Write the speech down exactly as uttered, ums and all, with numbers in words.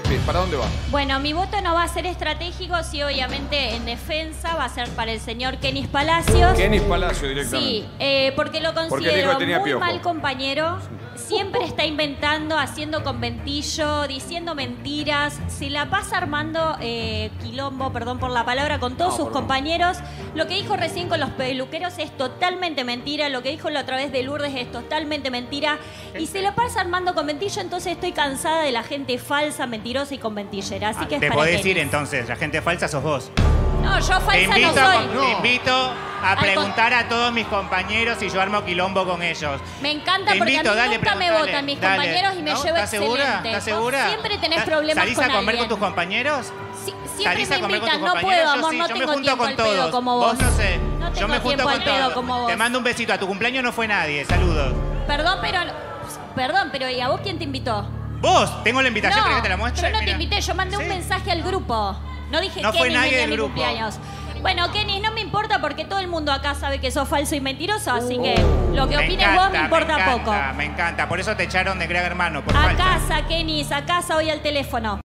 ¿Qué, ¿Para dónde va? Bueno, mi voto no va a ser estratégico, sí, obviamente en defensa va a ser para el señor KennYS Palacios. KennYS Palacios directamente. Sí, eh, porque lo considero porque muy piojo. mal compañero. Sí. Siempre está inventando, haciendo conventillo, diciendo mentiras. Se la pasa armando eh, quilombo, perdón por la palabra, con todos no, sus perdón. compañeros. Lo que dijo recién con los peluqueros es totalmente mentira. Lo que dijo la otra vez de Lourdes es totalmente mentira. Y se la pasa armando conventillo, entonces estoy cansada de la gente falsa, mentira. Mentirosa y conventillera, así ah, que es Te para podés ir entonces, la gente falsa sos vos. No, yo falsa te invito, no soy. No. Te invito a preguntar a todos mis compañeros si yo armo quilombo con ellos. Me encanta te porque invito, a mí dale, nunca me votan mis dale. compañeros y me ¿No? llevo ¿Estás excelente. ¿Estás segura? ¿Estás segura? Siempre tenés problemas con alguien. ¿Salís a comer con tus compañeros? Sí, siempre me invitan, no puedo, amor, no tengo tiempo al pedo como vos. Vos no sé, yo me junto con todos. Te mando un besito, a tu cumpleaños no fue nadie, saludos. Perdón, pero, perdón, pero ¿y a vos quién te invitó? Vos, tengo la invitación no, para que te la muestre. Yo no Mira. te invité, yo mandé ¿Sí? un mensaje al grupo. No dije no fue nadie del grupo. Cumpleaños. Bueno, KennYS, no me importa porque todo el mundo acá sabe que sos falso y mentiroso, así que lo que me opines encanta, vos me importa me encanta, poco. Me encanta, por eso te echaron de Gran Hermano. Por a falso. casa, KennYS, a casa hoy al teléfono.